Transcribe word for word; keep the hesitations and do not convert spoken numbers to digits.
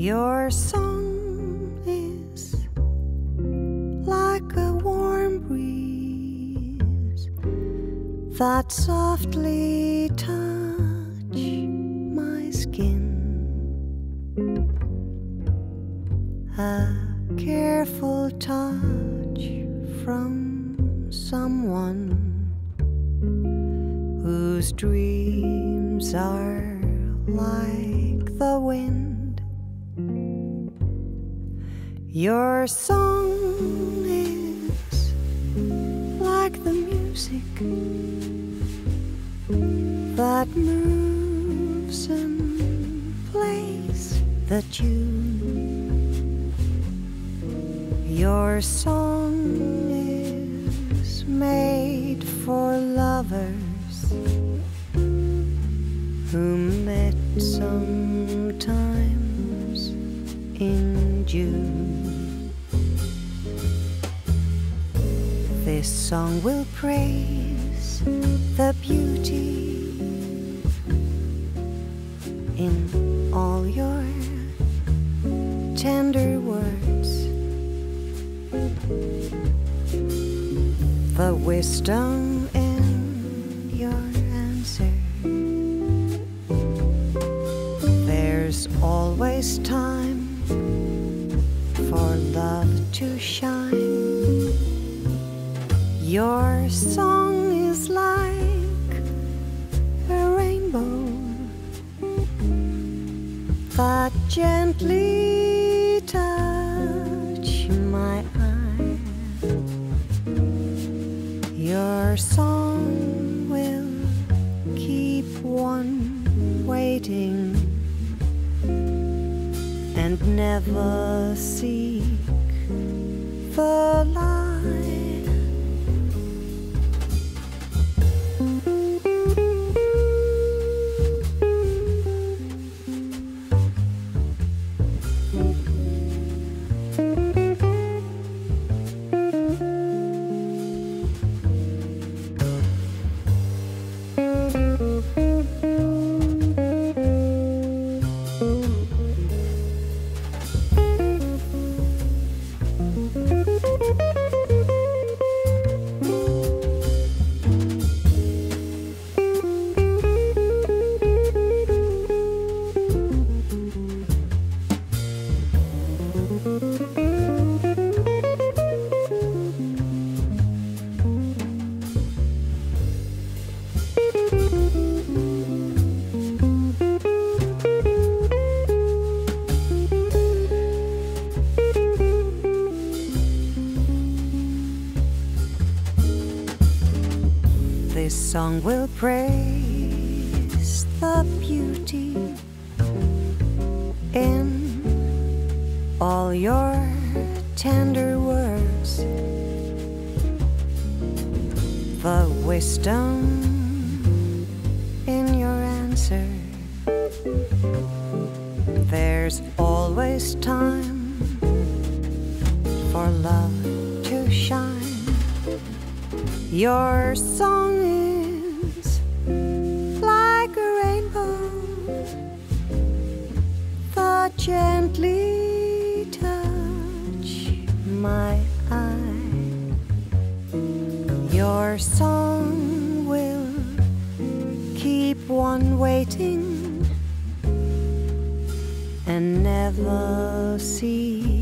Your song is like a warm breeze that softly touches my skin, a careful touch from someone whose dreams are like the wind. Your song is like the music that moves and plays the tune. Your song is made for lovers who met sometimes in June. This song will praise the beauty in all your tender words, the wisdom in your answer. There's always time for love to shine. Your song is like a rainbow that gently touches my eye. Your song will keep one waiting and never seek the light. This song will praise the beauty in all your tender words, the wisdom in your answer. There's always time for love to shine. Your song is gently touch my eye. Your song will keep one waiting and never cease.